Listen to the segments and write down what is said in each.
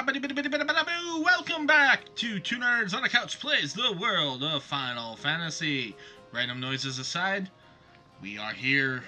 Welcome back to Two Nerds on a Couch Plays the World of Final Fantasy. Random noises aside, we are here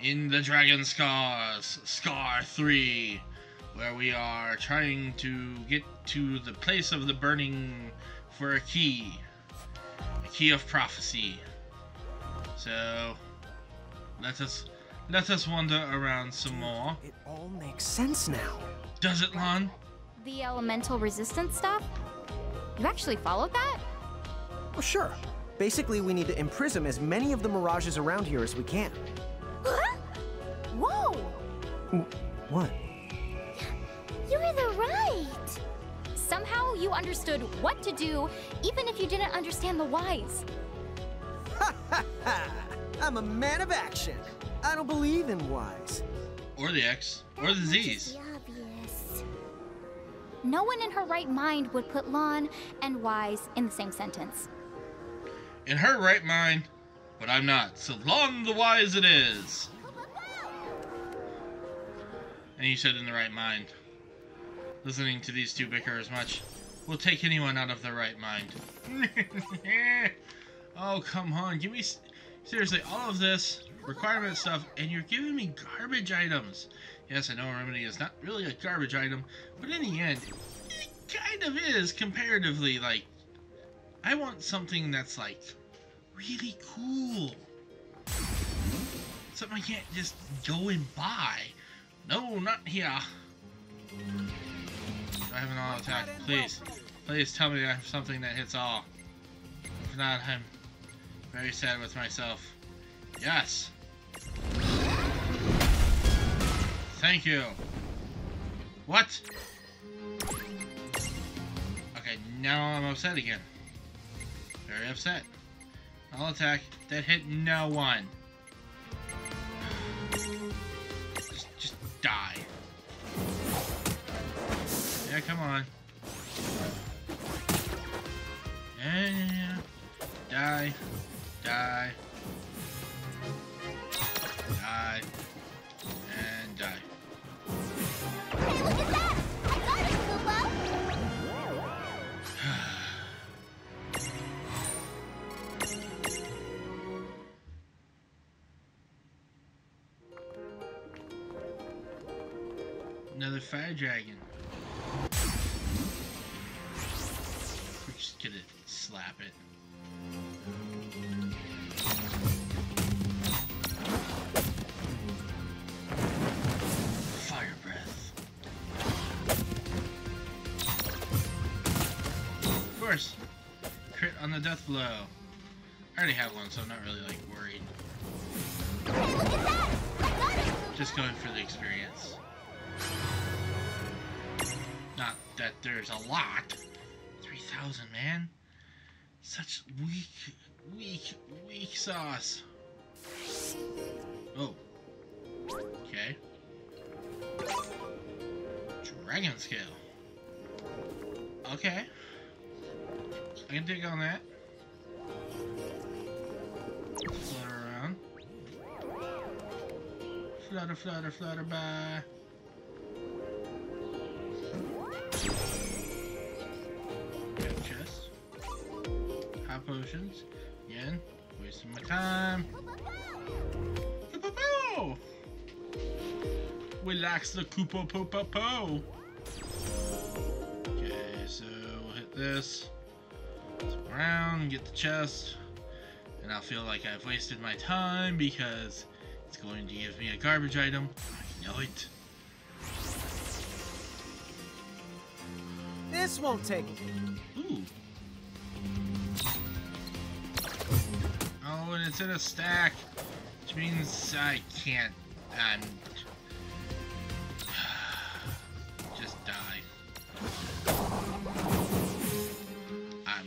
in the Dragon Scars, Scar 3, where we are trying to get to the place of the burning for a key of prophecy. So, let us wander around some more. It all makes sense now. Does it, Lon? The elemental resistance stuff? You actually followed that? Well, sure. Basically, we need to imprison as many of the mirages around here as we can. Huh? Whoa! What? You're the right! Somehow you understood what to do, even if you didn't understand the whys. Ha ha ha! I'm a man of action. I don't believe in whys. Or the X. Or the Z's. No one in her right mind would put Lon and wise in the same sentence. In her right mind, but I'm not. So Lon the wise it is. And you said in the right mind. Listening to these two bicker as much will take anyone out of their right mind. Oh, come on. Give me... Seriously, all of this requirement stuff, and you're giving me garbage items. Yes, I know Remedy is not really a garbage item, but in the end, it kind of is comparatively. Like, I want something that's, like, really cool. Something I can't just go and buy. No, not here. I have an all attack. Please. Please tell me I have something that hits all. If not, I'm very sad with myself. Yes. Thank you. What? Okay, now I'm upset again. Very upset. I'll attack. That hit no one. Just die. Yeah, come on. Yeah. Die. Die. Die. And die. Hey, look at that! I got it, Goobo! Another fire dragon. We're just gonna slap it. Death blow. I already have one, so I'm not really like worried. Hey, look at that! I got it! Just going for the experience. Not that there's a lot. 3,000, man. Such weak sauce. Oh. Okay. Dragon scale. Okay. I can dig on that. Flutter around. Flutter, flutter, flutter, bye. Got chest. High potions. Again, wasting my time. Koopa-po! Relax the Koopa-po-po-po! Okay, so we'll hit this. Around, get the chest, and I'll feel like I've wasted my time because it's going to give me a garbage item. I know it. This won't take it. Ooh. Oh, and it's in a stack, which means I can't. I'm just die. I'm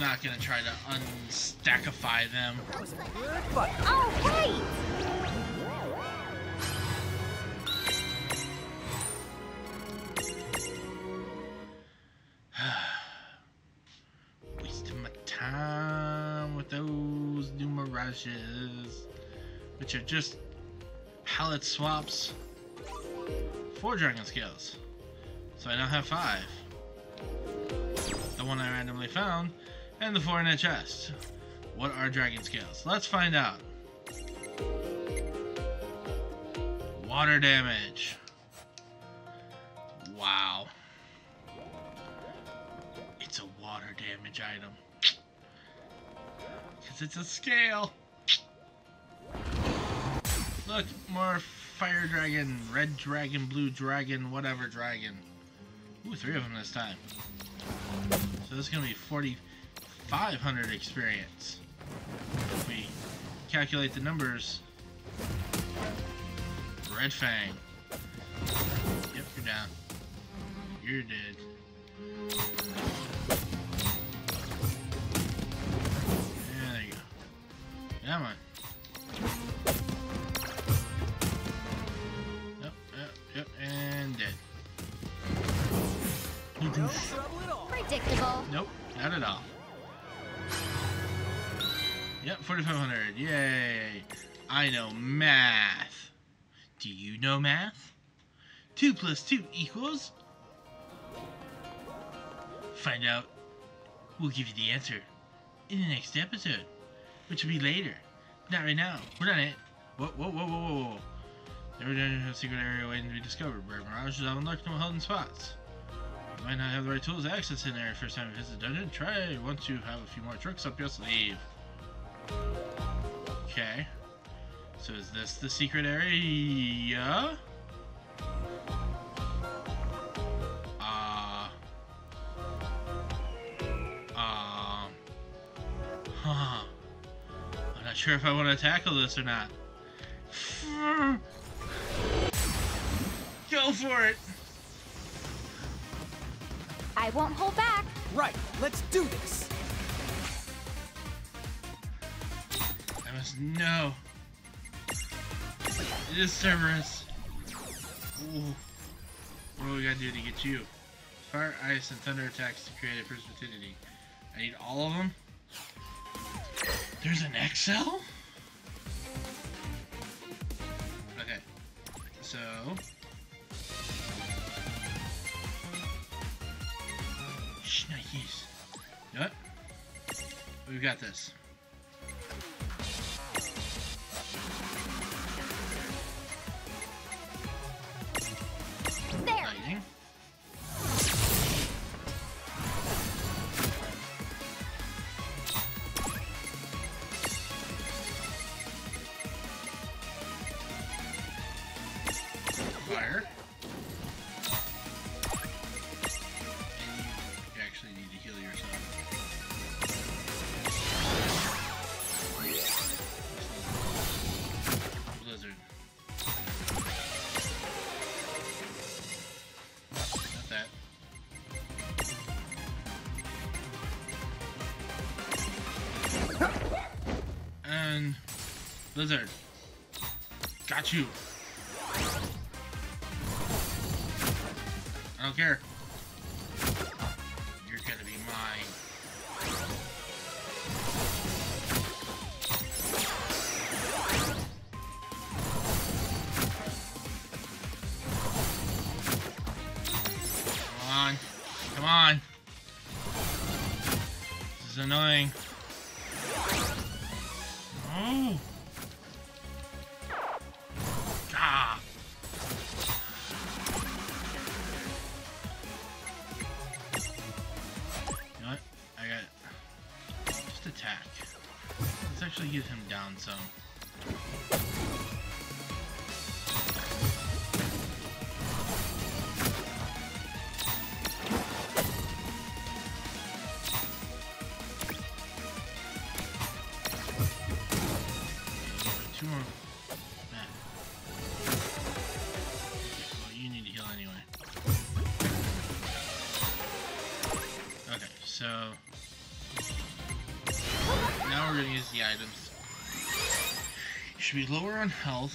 not gonna try to unstackify them. All right. Wasting my time with those new mirages, which are just palette swaps for dragon scales. So I now have 5. The one I randomly found, and the 4 in a chest. What are dragon scales? Let's find out. Water damage. Wow. It's a water damage item. Because it's a scale. Look, more fire dragon, red dragon, blue dragon, whatever dragon. Ooh, 3 of them this time. So this is going to be 4,500 experience. If we calculate the numbers. Red Fang. Yep, you're down. You're dead. Yeah, there you go. Come on. Yep, and dead. No trouble at all. Predictable. Nope, not at all. Yep, 4,500. Yay. I know math. Do you know math? 2 + 2 = Find out. We'll give you the answer in the next episode, which will be later. Not right now. We're not it. Whoa. Every dungeon has a secret area waiting to be discovered, where mirages are unlocked and hidden spots. You might not have the right tools to access an area first time you visit the dungeon. Try once you have a few more tricks up your sleeve. Okay. So is this the secret area? Huh. I'm not sure if I want to tackle this or not. Go for it! I won't hold back. Right, let's do this. I must know. It is Cerberus. Ooh. What do we gotta do to get you? Fire, ice, and thunder attacks to create a precipitinity. I need all of them. There's an XL? Okay. So. Shnikes. You know what? We've got this. There. Lightning. Fire. Blizzard. Got you. I don't care. You're gonna be mine. Come on. Come on. This is annoying. Oh. Actually get him down some. Two more. Man. Well, you need to heal anyway. Okay, so. Now we're going to use the items. You should be lower on health.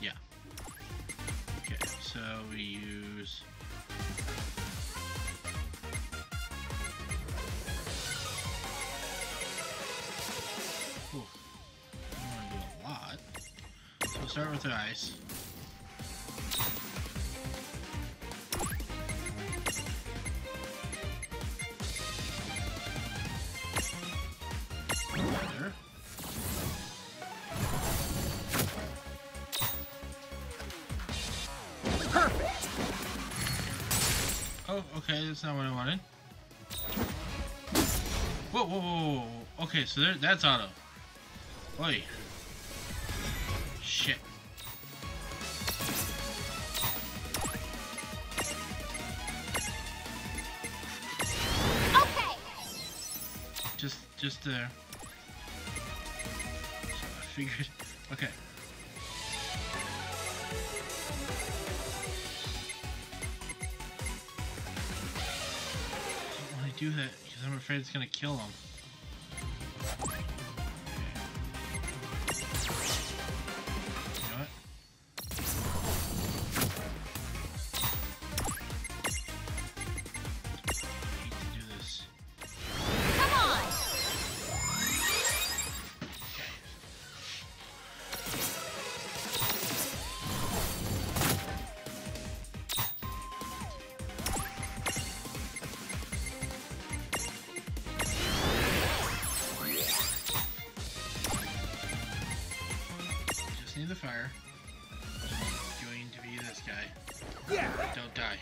Yeah. Okay, so we use... Ooh. I don't want to do a lot. So we'll start with the ice. so what? Whoa, whoa, whoa, whoa. Okay, so there, that's auto. Oi. Shit. Okay. Just there. I figured. Okay. I don't want to do that. I'm afraid it's gonna kill him. Okay. You know what? I hate to do this. Come on. The fire. I'm going to be this guy. Yeah. Don't die.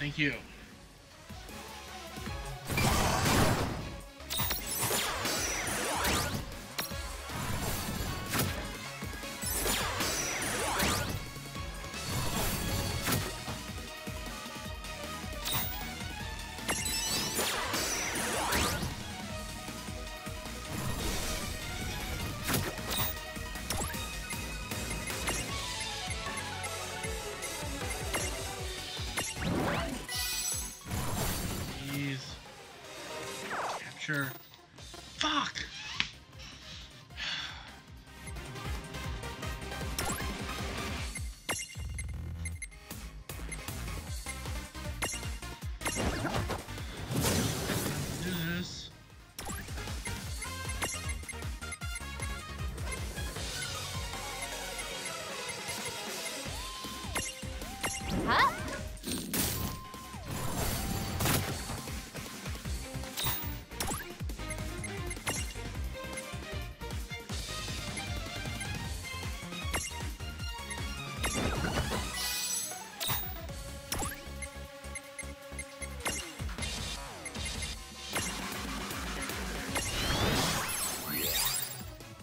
Thank you. Sure. Fuck!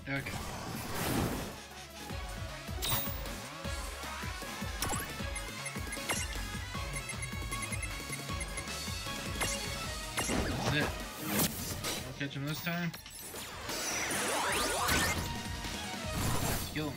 Okay. That's it. We'll catch him this time. Let's kill him.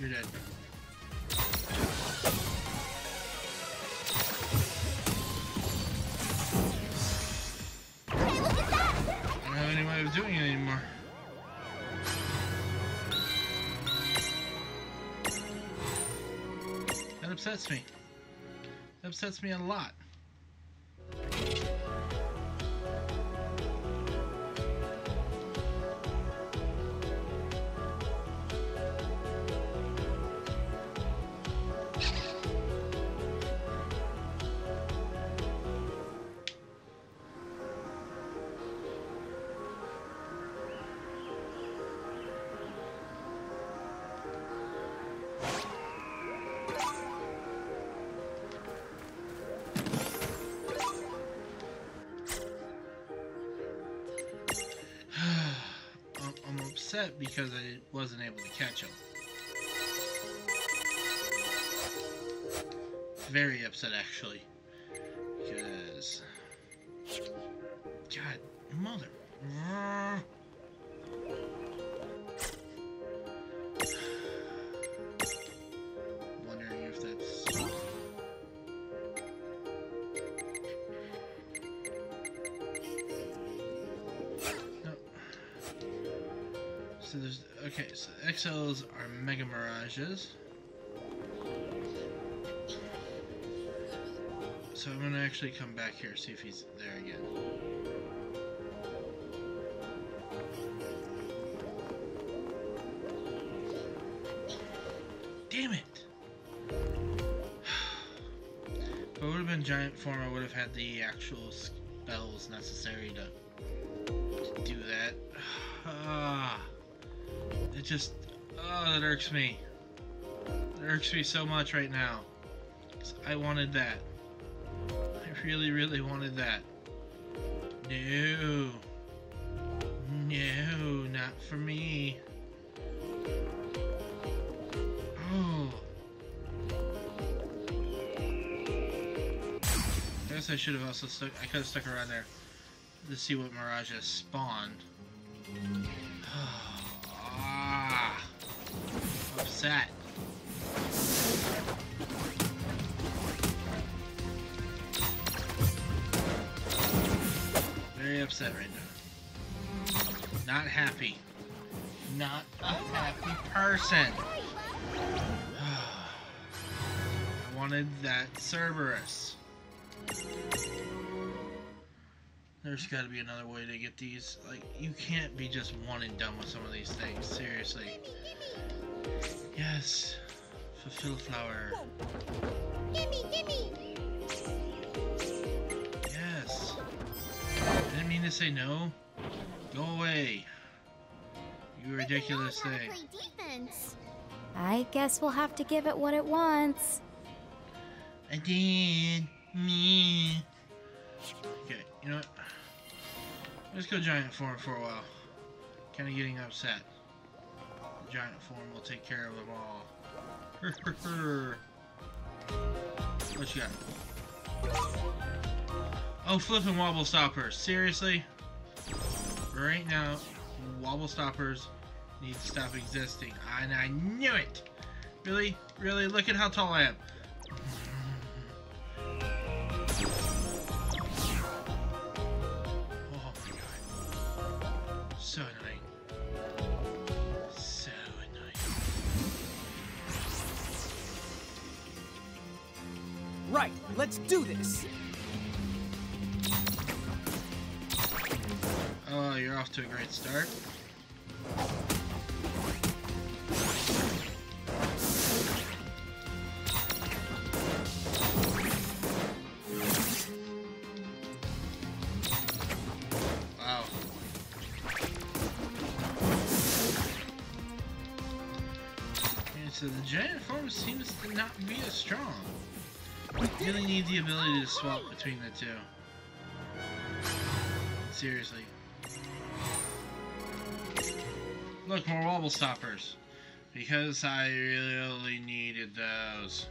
You're dead. Hey, look at that! I don't have any way of doing it anymore. That upsets me. That upsets me a lot. Because I wasn't able to catch him. Very upset, actually. Because... God, mother... Wondering if that's... So there's, okay, so the XLs are Mega Mirages. So I'm gonna actually come back here, see if he's there again. Damn it! If I would have been giant form, I would have had the actual spells necessary to do that. It just, that irks me. It irks me so much right now. I wanted that. I really wanted that. No. No, not for me. Oh. I guess I should have also stuck, I could have stuck around there to see what Mirage has spawned. Upset. Very upset right now. Not happy. Not a happy person. I wanted that Cerberus. There's gotta be another way to get these. Like, you can't be just one and done with some of these things. Seriously. Yes. Fulfill flower. Gimme. I didn't mean to say no. Go away. You ridiculous thing. I guess we'll have to give it what it wants. I did. Me. Okay, you know what? Let's go giant form for a while. Kind of getting upset. Giant form will take care of them all. What you got? Oh, flipping wobble stoppers. Seriously? Right now, wobble stoppers need to stop existing. And I knew it! Really? Really? Look at how tall I am. Oh my god. So annoying. So annoying. Right, let's do this! Oh, you're off to a great start. Wow. Okay, so the giant form seems to not be as strong. We really need the ability to swap between the two. Seriously. Look, more wobble stoppers, because I really needed those.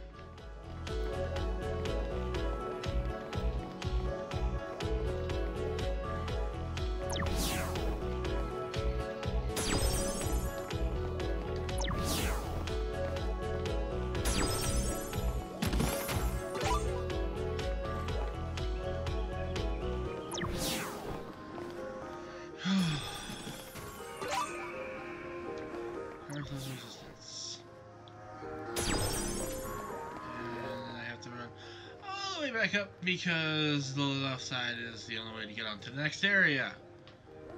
Back up because the left side is the only way to get onto the next area.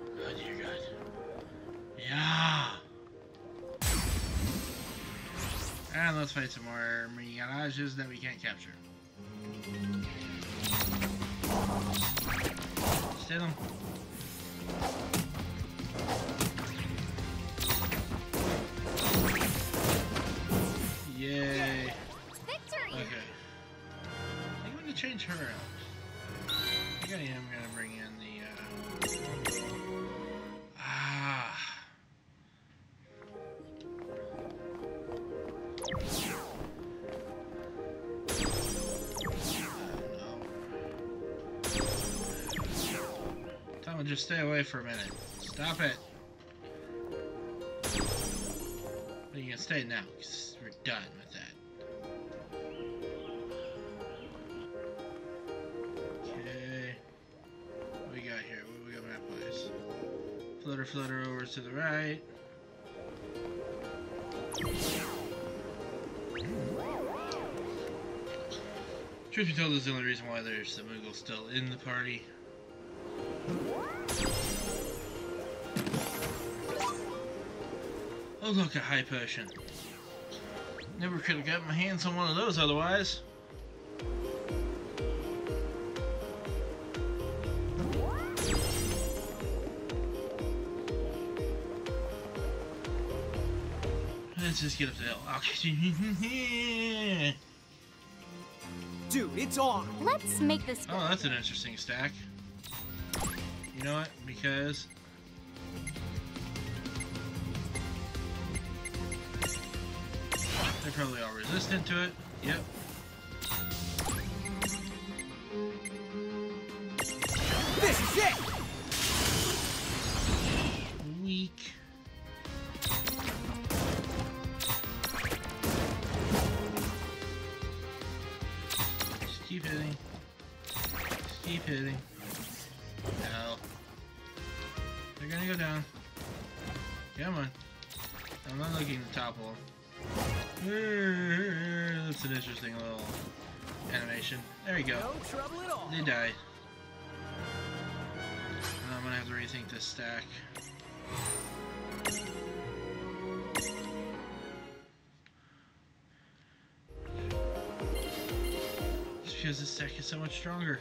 Oh dear god. Yeah. And let's fight some more mirages that we can't capture. Just hit them. Yay. Change her out. I think I am gonna bring in the Tom, just stay away for a minute. Stop it. But you can stay now, because we're done with that. Flutter over to the right. Truth be told, is the only reason why there's the Moogle still in the party. Oh look, a high potion. Never could have gotten my hands on one of those otherwise. Let's just get up the hill. Okay. Dude, it's on. Let's make this. Oh, that's an interesting stack. You know what? Because they're probably all resistant to it. Yep. This is it. Weak. Just keep hitting. Just keep hitting. No. They're gonna go down. Come on. I'm not looking to topple them. That's an interesting little animation. There we go. No trouble at all. They died. I'm gonna have to rethink this stack. Just because this stack is so much stronger.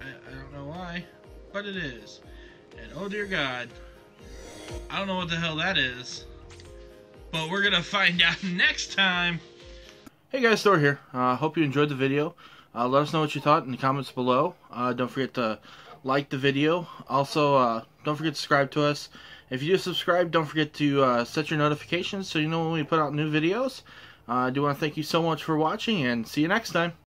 I don't know why, but it is. And oh dear God, I don't know what the hell that is. But we're gonna find out next time. Hey guys, Thor here. Hope you enjoyed the video. Let us know what you thought in the comments below. Don't forget to like the video. Also, don't forget to subscribe to us. If you do subscribe, don't forget to set your notifications so you know when we put out new videos. I do want to thank you so much for watching, and see you next time.